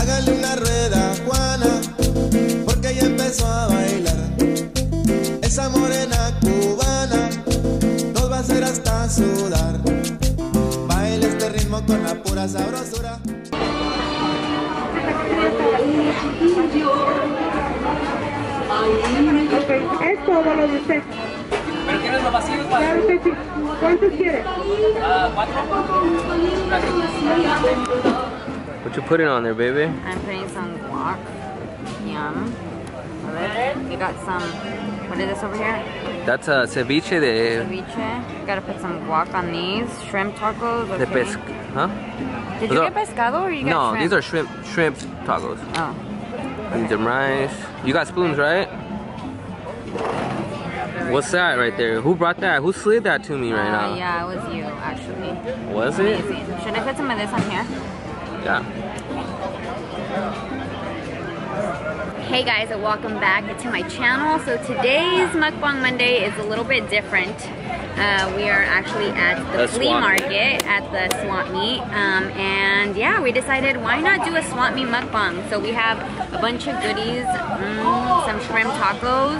hágale una rueda, Juana, porque ella empezó a bailar. Esa morena cubana nos va a hacer hasta sudar. Baila este ritmo con la pura sabrosura. Es todo lo de usted. ¿Pero quieres los vacíos para? Claro que sí. ¿Cuántos quieres? Cuatro. What you putting on there, baby? I'm putting some guac. Yum. I love it. You got some. What is this over here? That's a ceviche de. Ceviche. Gotta put some guac on these. Shrimp tacos. Okay. De pesca, huh? Did you get pescado or you got shrimp? No, these are shrimp tacos. Oh. And some rice. You got spoons, right? What's that right there? Who brought that? Who slid that to me right now? Yeah, it was you, actually. Was it? Amazing. Should I put some of this on here? Yeah. Hey guys, and welcome back to my channel. So today's Mukbang Monday is a little bit different. We are actually at the flea market at the swap meet, and yeah, we decided why not do a swap meet mukbang. So we have a bunch of goodies, some shrimp tacos,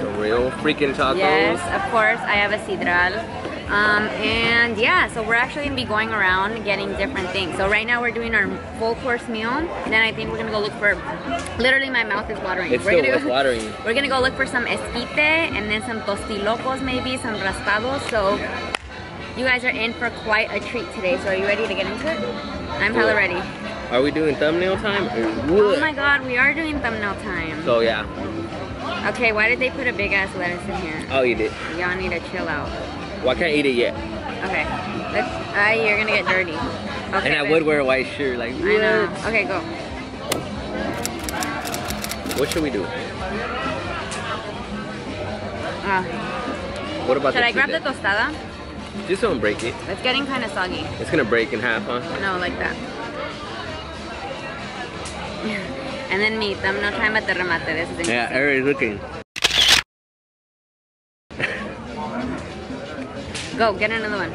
some real freaking tacos. Yes, of course. I have a sidral, and yeah, so we're actually gonna be going around getting different things. So right now we're doing our full course meal, and then I think we're gonna go look for. Literally, my mouth is watering. We're gonna go look for some esquite and then some tostilocos, maybe some raspados. So you guys are in for quite a treat today. So are you ready to get into it? I'm hella ready. Are we doing thumbnail time? Oh my god, we are doing thumbnail time. So yeah. Okay, why did they put a big ass lettuce in here? I'll eat it. Y'all need to chill out. Well, I can't eat it yet. Okay. You're gonna get dirty. Okay, and I would wear a white shirt. Like, what? I know. Okay, go. What should we do? What about should I grab the tostada? Just don't break it. It's getting kind of soggy. It's gonna break in half, huh? No, like that. And then me, thumbnail time at the Remate. This is yeah, everybody's looking. Go, get another one.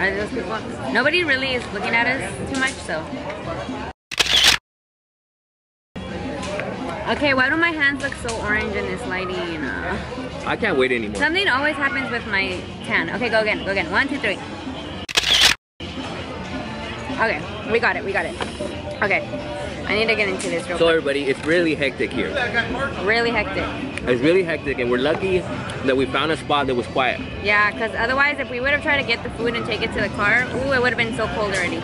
Are those people? Nobody really is looking at us too much, so. Okay, why do my hands look so orange in this lighting? I can't wait anymore. Something always happens with my tan. Okay, go again, go again. One, two, three. Okay, we got it, we got it. Okay, I need to get into this real quick. So everybody, it's really hectic here. Really hectic. It's really hectic, and we're lucky that we found a spot that was quiet. Yeah, because otherwise if we would have tried to get the food and take it to the car, ooh, it would have been so cold already.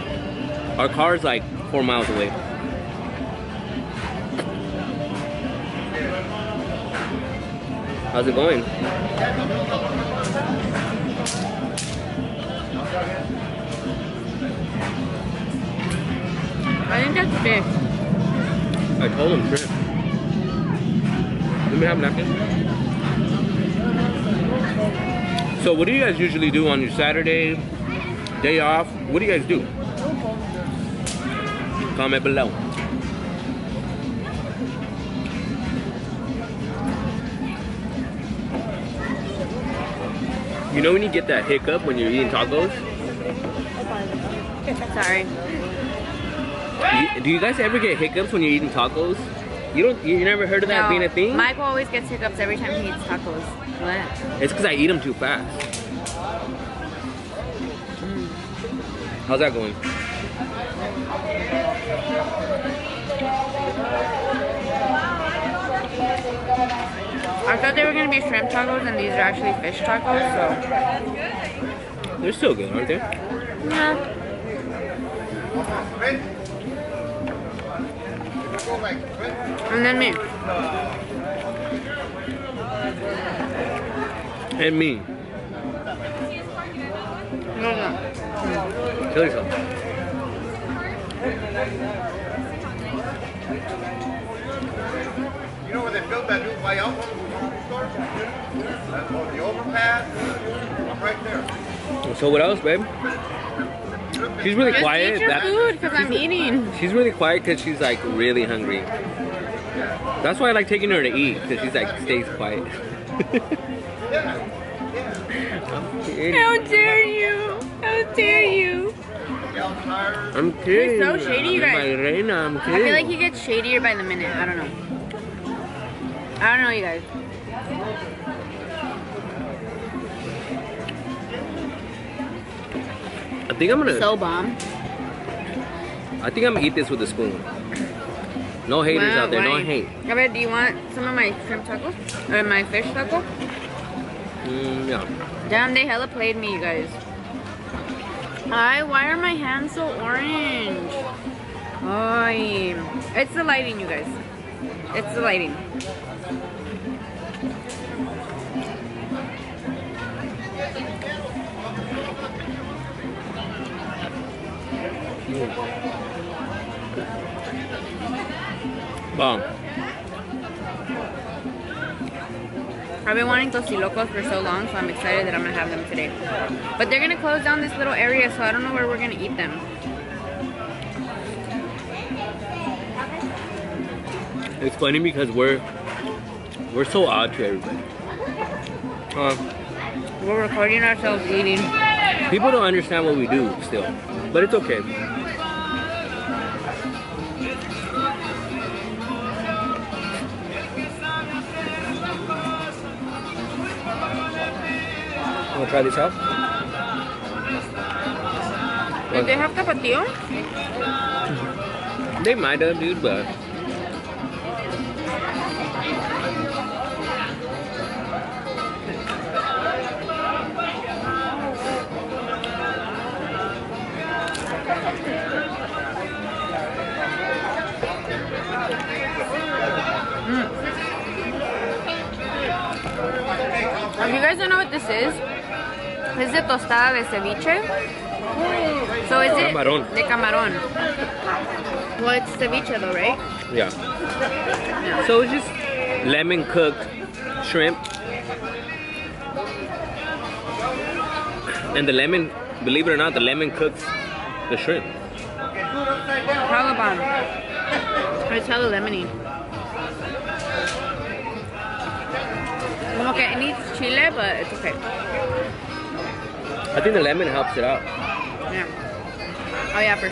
Our car is like 4 miles away. How's it going? I think that's fish. I told him shrimp. Let me have napkins. So what do you guys usually do on your Saturday day off? What do you guys do? Comment below. You know when you get that hiccup when you're eating tacos? Sorry. Do you guys ever get hiccups when you're eating tacos? You don't. You never heard of that being a thing? Michael always gets hiccups every time he eats tacos. What? It's because I eat them too fast. Mm. How's that going? I thought they were going to be shrimp tacos, and these are actually fish tacos, so... They're still good, aren't they? Yeah. And then me. And me. No. Kill yourself. You know when they built that new layout on the grocery store? That's on the overpass. I'm right there. So what else, babe? She's really quiet. Just eat your food, because I'm eating. She's really quiet because she's like really hungry. That's why I like taking her to eat, because she's like stays quiet. How dare you? How dare you? I'm kidding. She's so shady, you guys. Elena, I'm kidding. I feel like he gets shadier by the minute. I don't know. I don't know, you guys. I think I'm gonna. So bomb. I think I'm gonna eat this with a spoon. No haters out there. No hate. Robert, do you want some of my shrimp taco or my fish taco? Yeah. Damn, they hella played me, you guys. Hi. Why are my hands so orange? Ay. It's the lighting, you guys. It's the lighting. Bomb. I've been wanting Tostilocos for so long, so I'm excited that I'm gonna have them today. But they're gonna close down this little area, so I don't know where we're gonna eat them. It's funny because we're so odd to everybody. We're recording ourselves eating. People don't understand what we do still, but it's okay. Wanna try this out? Did they have tapatio? They might have, dude, but. If you guys don't know what this is, it's the tostada de ceviche. So is it camarón. De camarón. Well, it's ceviche though, right? Yeah. No. So it's just lemon cooked shrimp. And the lemon, believe it or not, the lemon cooks the shrimp. Hella bomb. It's hella lemony. Okay, it needs chile, but it's okay. I think the lemon helps it out. Yeah. Oh yeah, for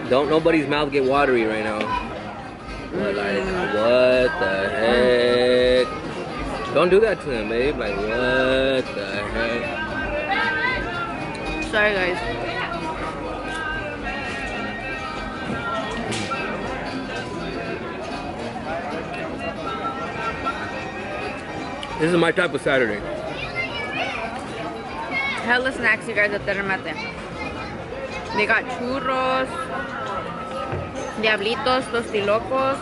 sure. Don't nobody's mouth get watery right now. Like, what the heck? Don't do that to them, babe. Like, what the heck? Sorry, guys. This is my type of Saturday. Hella snacks, you guys, at the Remate. They got churros, diablitos, tostilocos.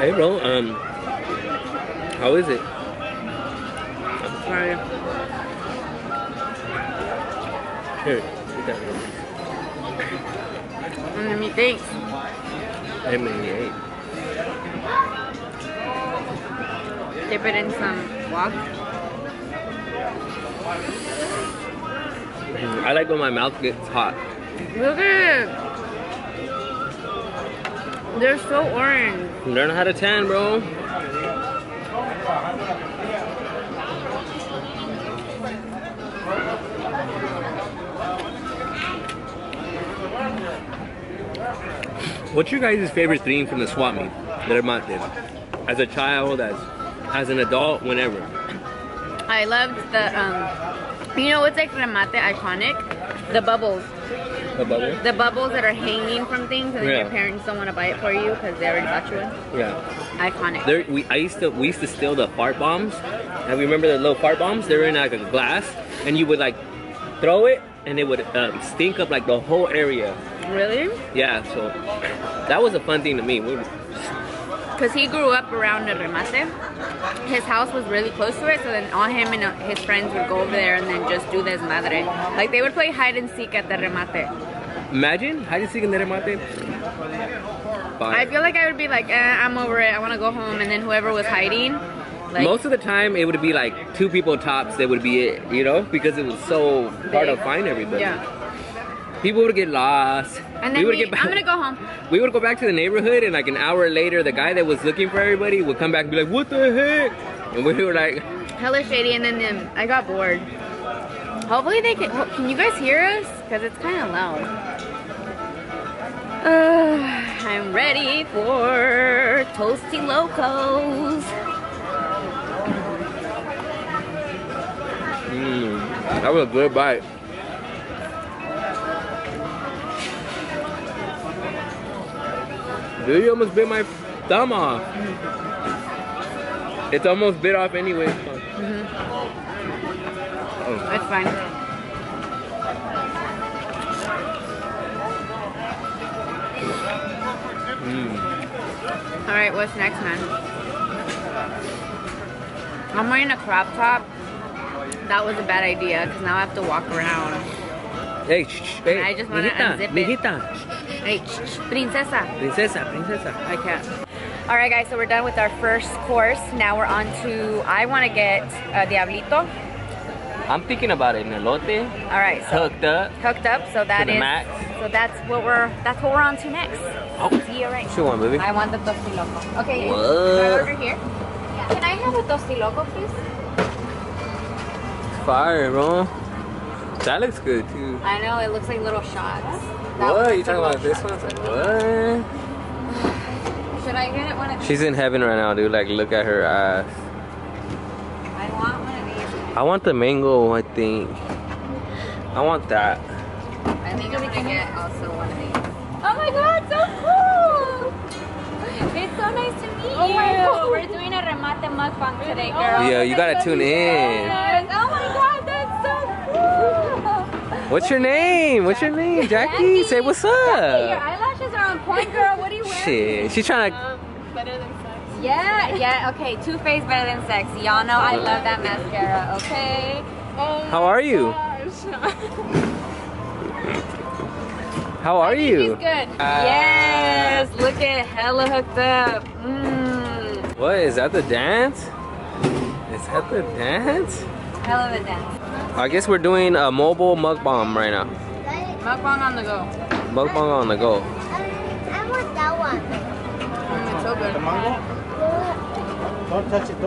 Hey, bro. How is it? Sorry. Here, get that one. Let me think. I mean, hey. Dip it in some wok. I like when my mouth gets hot. Look at it. They're so orange. Learn how to tan, bro. What's your guys' favorite thing from the swap meet? As a child, as an adult, whenever. I loved the, you know, it's like Remate iconic, the bubbles. The bubbles? The bubbles that are hanging from things, and then your parents don't want to buy it for you because they already bought you one. Yeah. Iconic. There, we used to steal the fart bombs, and we remember the little fart bombs. They were in like a glass, and you would like throw it, and it would stink up like the whole area. Really? Yeah. So that was a fun thing to me. Because he grew up around the Remate. His house was really close to it, so then all him and his friends would go over there and then just do desmadre. Like, they would play hide and seek at the Remate. Imagine hide and seek in the Remate. Bye. I feel like I would be like, I'm over it, I want to go home, and then whoever was hiding. Like, most of the time, it would be like 2 people tops, that would be it, you know? Because it was so hard to find everybody. Yeah. People would get lost. And then we would get back, I'm gonna go home. We would go back to the neighborhood, and like an hour later, the guy that was looking for everybody would come back and be like, "What the heck?" And we were like, hella shady, and then I got bored. Hopefully they can you guys hear us? Because it's kind of loud. I'm ready for Tostilocos. That was a good bite. Dude, you almost bit my thumb off. It's almost bit off anyway. Oh. It's fine. All right, what's next, man? I'm wearing a crop top. That was a bad idea because now I have to walk around. Hey, hey, I just want to unzip it. Hey, princesa. I can't. All right, guys, so we're done with our first course. Now we're on to, I want to get Diablito. I'm thinking about it, an elote. All right, so hooked up. So that is max. So that's what we're on to next. Oh, see you right. She want movie. I want the tostiloco. Okay, can I order here? Yeah. Can I have a tostiloco, please? Fire, bro. That looks good too. I know, it looks like little shots. What? You talking about this one? What? Should I get it when it's... She's in heaven right now, dude. Like, look at her eyes. I want one of these. I want the mango, I think. I want that. I think I'm gonna get also one of these. Oh my god, so cool! It's so nice to meet you. Oh my god, we're doing a Remate mukbang today, girl. Yeah, you gotta tune in. Oh my god. What's your name? What's your name? Jackie? Say what's up. Jackie, your eyelashes are on point, girl. What are you wearing? Shit, she's trying to... better than sex. Yeah, okay. Too Faced, better than sex. Y'all know I love that mascara, okay? Oh, how are you? How are you? She's good. Yes, look at hella hooked up. Mm. What, is that the dance? Is that the dance? Hell of a dance. I guess we're doing a mobile mukbang right now. Mukbang on the go. Mukbang on the go. I want that one. It's so good. The mango? Don't touch it.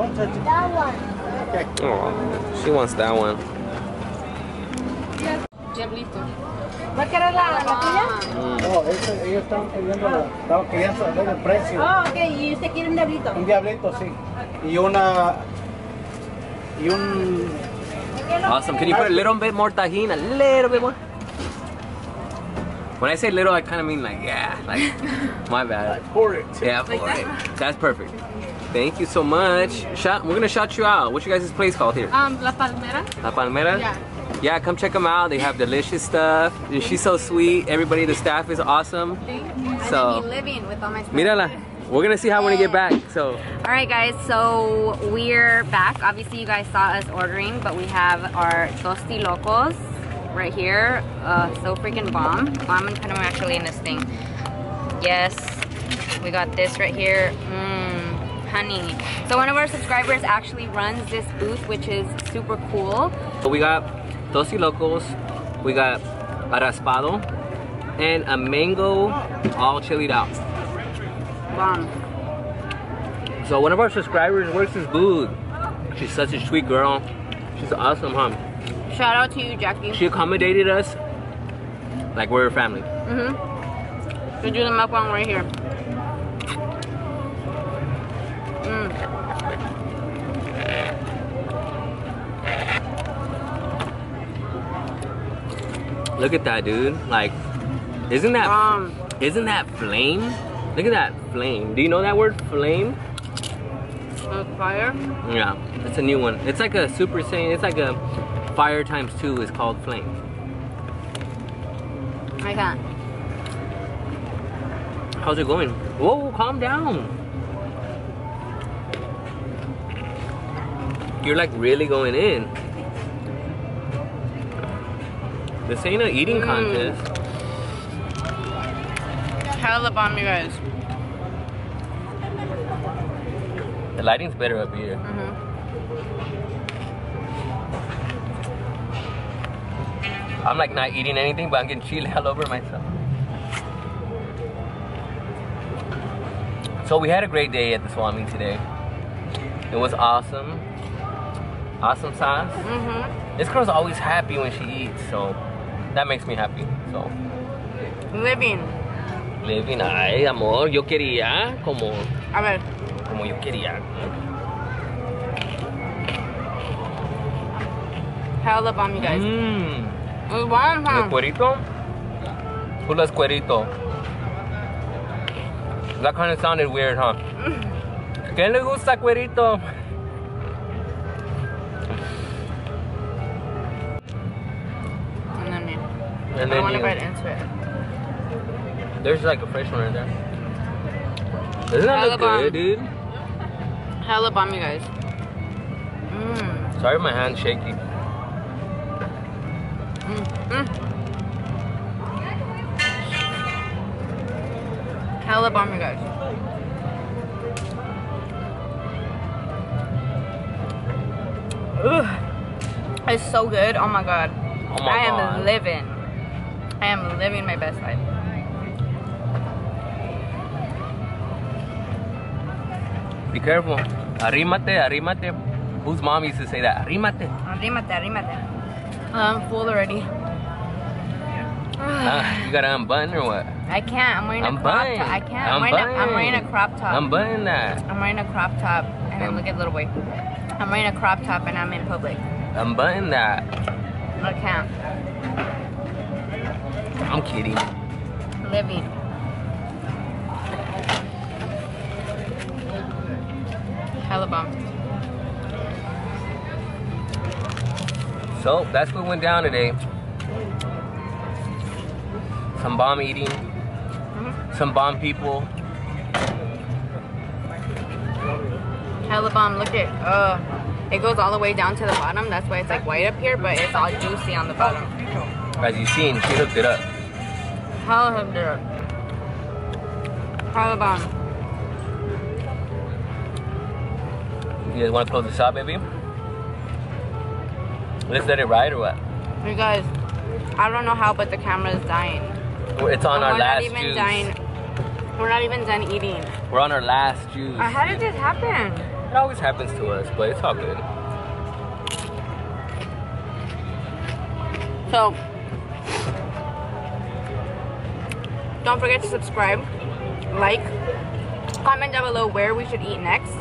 That one. Okay. Aww, she wants that one. Diablito. ¿Va a querer la pila? No, ellos estaban pidiendo el precio. Oh, ok. ¿Y usted quiere un diablito? Un diablito, sí. Y una... Y un... Awesome. Can you put a little bit more tajin? A little bit more? When I say little, I kind of mean like, yeah. Like, my bad. Like pour it. Yeah, pour it. That's perfect. Thank you so much. We're going to shout you out. What's your guys' place called here? La Palmera. La Palmera? Yeah. Yeah, come check them out. They have delicious stuff. She's so sweet. Everybody, the staff is awesome. So, living with all my stuff. Mírala. We're gonna see how we're gonna get back, so. All right, guys, so we're back. Obviously, you guys saw us ordering, but we have our tostilocos right here. So freaking bomb. I'm gonna put them actually in this thing. Yes, we got this right here. Mmm, honey. So one of our subscribers actually runs this booth, which is super cool. So we got tostilocos, we got a raspado, and a mango all chilled out. Bomb. So one of our subscribers works this booth. She's such a sweet girl. She's awesome, huh? Shout out to you, Jackie. She accommodated us like we're family. We do the mukbang right here. Look at that, dude. Like, isn't that flame? Look at that flame. Do you know that word, flame? Fire? Yeah, it's a new one. It's like a super saiyan. It's like a fire ×2 is called flame. I can't. How's it going? Whoa, calm down. You're like really going in. This ain't an eating contest. Hella bomb, you guys. The lighting's better up here. I'm like not eating anything, but I'm getting chilled hell over myself. So we had a great day at the Swami today. It was awesome. awesome sauce. Mm-hmm. This girl's always happy when she eats, so that makes me happy. So living. Ay, amor, yo quería como. A ver. Como yo quería. Hella bomb, you guys. Mmm. It's bomb, huh? El cuerito. Who loves cuerito? That kind of sounded weird, huh? ¿Quién le gusta cuerito? And then I want to bite into it. There's like a fresh one right there. Doesn't that look good, dude? Hella bomb, you guys. Mm. Sorry, my hand's shaky. Mm. Hella bomb, you guys. Ugh. It's so good. Oh my god. Oh my god. I am living my best life. Be careful. Arrímate, arrímate. Whose mom used to say that? Arrímate. Arrímate, arrímate. I'm full already. You gotta unbutton or what? I can't. I'm wearing a crop top. Unbutton that. I'm wearing a crop top. And then look at little boy. I'm wearing a crop top and I'm in public. Unbutton that. I can't. I'm kidding. Living. Hella bomb. So that's what went down today. Some bomb eating, some bomb people. Hella bomb, look at, it goes all the way down to the bottom. That's why it's like white up here, but it's all juicy on the bottom. As you've seen, she hooked it up. Hella hooked it up. Hella bomb. You guys want to close this out, baby? Let's let it ride or what? You guys, I don't know how, but the camera is dying. It's on our last juice. We're not even dying. We're not even done eating. We're on our last juice. How did this happen? It always happens to us, but it's all good. So, don't forget to subscribe, like, comment down below where we should eat next.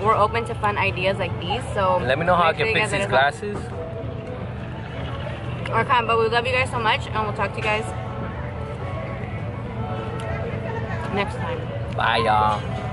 We're open to fun ideas like these, so... Let me know how I can fix these glasses. Okay, but we love you guys so much, and we'll talk to you guys next time. Bye, y'all.